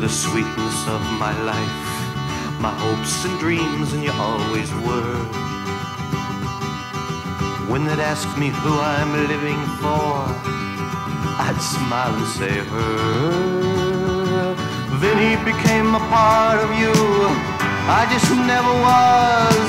the sweetness of my life, my hopes and dreams, and you always were. When they'd ask me who I'm living for, I'd smile and say her. Then he became a part of you, I just never was.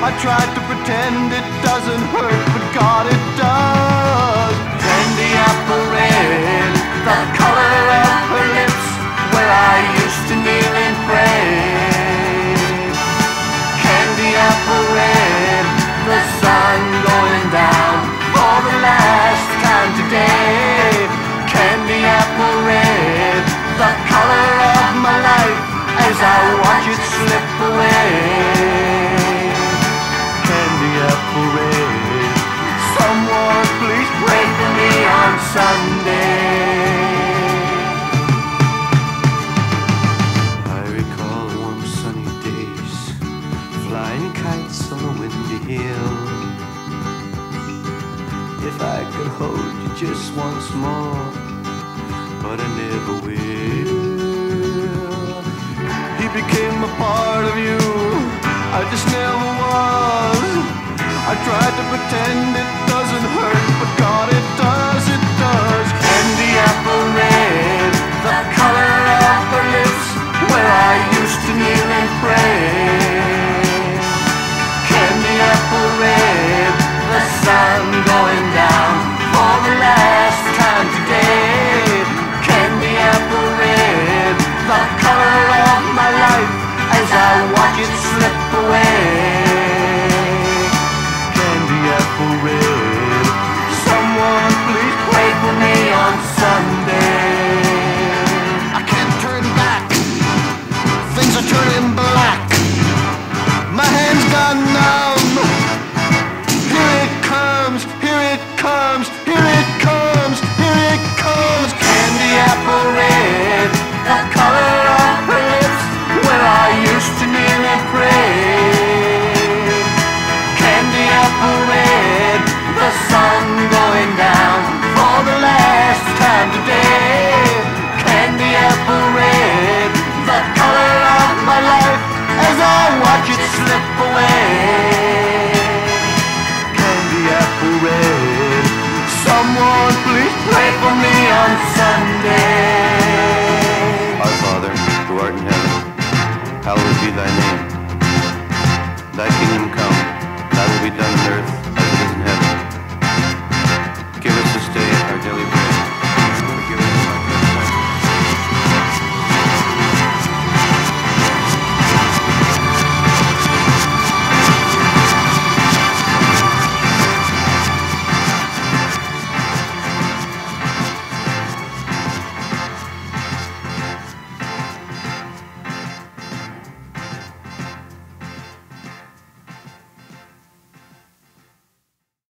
I tried to pretend it doesn't hurt, but God, it does. Candy apple red, the color of her lips, where I used to kneel and pray. Candy apple red, the sun going down for the last time today. Candy apple red, the color of my life, as I watch it slip away. Candy apple red, someone please pray for me on Sunday. I recall warm sunny days, flying kites on a windy hill. If I could hold you just once more, but I never will. He became a part of you, I just never was. I tried to pretend it doesn't hurt, but God, it does, it does. Candy apple red, the color of her lips, where I used to kneel and pray. Candy apple red, the sun going down for the last time today. Candy apple red, the color of my life, as I watch it slip away. Candy apple red, someone please pray for me on Sunday. I can't turn back, things are turning black. My hand's gone numb. Here it comes, here it comes, here it comes, here it comes. Candy apple red, the color of her lips, where I used to kneel and pray. Candy apple red, the sun going down for the last time today. Candy apple red, the color of my life, as I watch it slip away. Candy apple red, someone please pray for me on Sunday. Our Father, who art in heaven, hallowed be thy name. Thy kingdom